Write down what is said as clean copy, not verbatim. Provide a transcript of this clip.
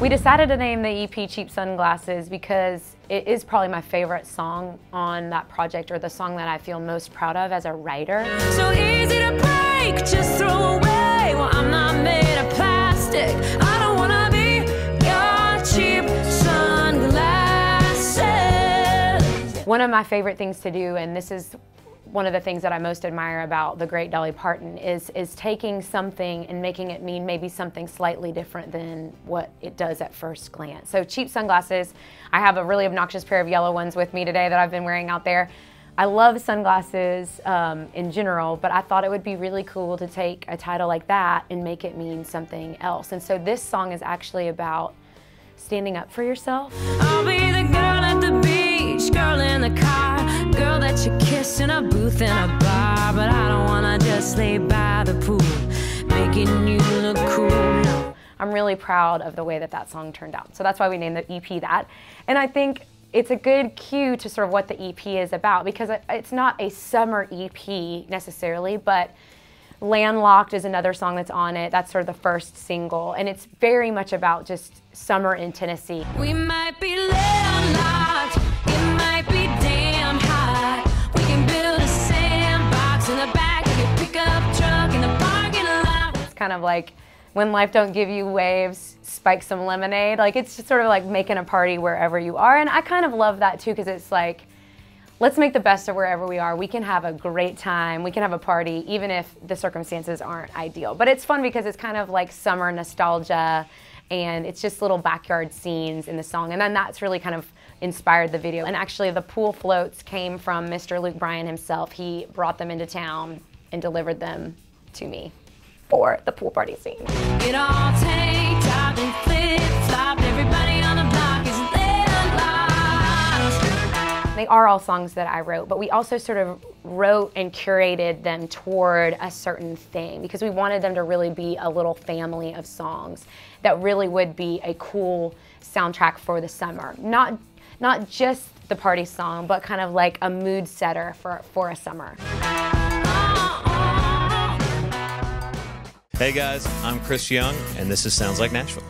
We decided to name the EP Cheap Sunglasses because it is probably my favorite song on that project, or the song that I feel most proud of as a writer. So easy to break, just throw away. Well, I'm not made of plastic. I don't wanna be your cheap sunglasses. One of my favorite things to do, and this is one of the things that I most admire about the great Dolly Parton, is taking something and making it mean maybe something slightly different than what it does at first glance. So cheap sunglasses. I have a really obnoxious pair of yellow ones with me today that I've been wearing out there. I love sunglasses in general, but I thought it would be really cool to take a title like that and make it mean something else. And so this song is actually about standing up for yourself. I'll be the girl at the beach, girl in the car, girl that you kiss in a booth in a bar, but I don't wanna just lay by the pool, making you look cool. No. I'm really proud of the way that that song turned out. So that's why we named the EP that. And I think it's a good cue to sort of what the EP is about, because it's not a summer EP necessarily, but Landlocked is another song that's on it. That's sort of the first single, and it's very much about just summer in Tennessee. We might be landlocked, it might be damn hot. We can build a sandbox in the back of your pickup truck in the parking lot. It's kind of like when life don't give you waves, spike some lemonade. Like, it's just sort of like making a party wherever you are, and I kind of love that too, because it's like, let's make the best of wherever we are. We can have a great time. We can have a party, even if the circumstances aren't ideal. But it's fun because it's kind of like summer nostalgia, and it's just little backyard scenes in the song. And then that's really kind of inspired the video. And actually, the pool floats came from Mr. Luke Bryan himself. He brought them into town and delivered them to me for the pool party scene. It all tank top and flip-flopped. Everybody on the block is they are all songs that I wrote, but we also sort of wrote and curated them toward a certain thing, because we wanted them to really be a little family of songs that really would be a cool soundtrack for the summer. Not just the party song, but kind of like a mood setter for a summer. Hey guys, I'm Chris Young, and this is Sounds Like Nashville.